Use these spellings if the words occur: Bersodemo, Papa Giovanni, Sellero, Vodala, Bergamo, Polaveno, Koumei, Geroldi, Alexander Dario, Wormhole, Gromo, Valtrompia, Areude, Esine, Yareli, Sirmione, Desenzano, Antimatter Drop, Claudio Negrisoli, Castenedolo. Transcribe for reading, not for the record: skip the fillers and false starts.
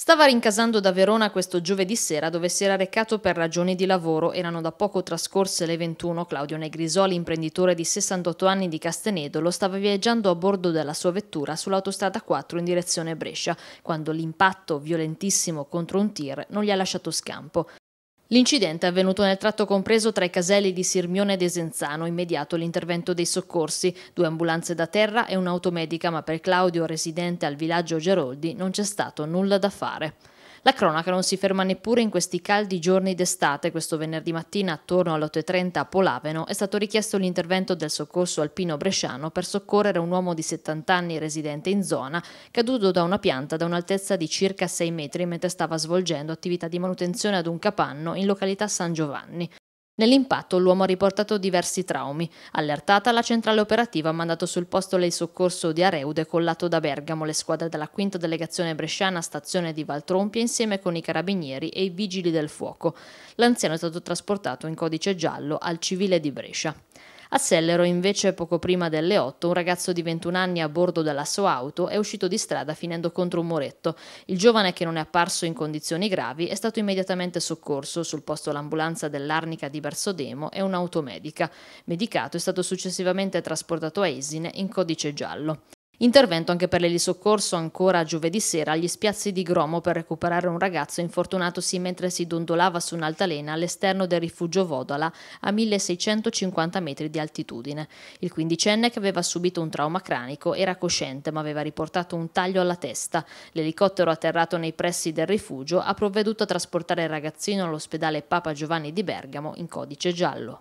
Stava rincasando da Verona questo giovedì sera, dove si era recato per ragioni di lavoro. Erano da poco trascorse le 21. Claudio Negrisoli, imprenditore di 68 anni di Castenedolo, stava viaggiando a bordo della sua vettura sull'autostrada 4 in direzione Brescia, quando l'impatto violentissimo contro un tir non gli ha lasciato scampo. L'incidente è avvenuto nel tratto compreso tra i caselli di Sirmione e Desenzano. Immediato l'intervento dei soccorsi, 2 ambulanze da terra e un'auto medica, ma per Claudio, residente al villaggio Geroldi, non c'è stato nulla da fare. La cronaca non si ferma neppure in questi caldi giorni d'estate. Questo venerdì mattina, attorno alle 8:30 a Polaveno, è stato richiesto l'intervento del soccorso alpino bresciano per soccorrere un uomo di 70 anni residente in zona, caduto da una pianta da un'altezza di circa 6 metri mentre stava svolgendo attività di manutenzione ad un capanno in località San Giovanni. Nell'impatto l'uomo ha riportato diversi traumi. Allertata, la centrale operativa ha mandato sul posto il soccorso di Areude, collato da Bergamo, le squadre della 5ª delegazione bresciana stazione di Valtrompia insieme con i carabinieri e i vigili del fuoco. L'anziano è stato trasportato in codice giallo al civile di Brescia. A Sellero, invece, poco prima delle 8, un ragazzo di 21 anni a bordo della sua auto è uscito di strada finendo contro un muretto. Il giovane, che non è apparso in condizioni gravi, è stato immediatamente soccorso. Sul posto l'ambulanza dell'Arnica di Bersodemo e un'auto medica. Medicato, è stato successivamente trasportato a Esine in codice giallo. Intervento anche per l'elisoccorso ancora giovedì sera agli spiazzi di Gromo per recuperare un ragazzo infortunatosi mentre si dondolava su un'altalena all'esterno del rifugio Vodala a 1650 metri di altitudine. Il 15enne, che aveva subito un trauma cranico, era cosciente ma aveva riportato un taglio alla testa. L'elicottero atterrato nei pressi del rifugio ha provveduto a trasportare il ragazzino all'ospedale Papa Giovanni di Bergamo in codice giallo.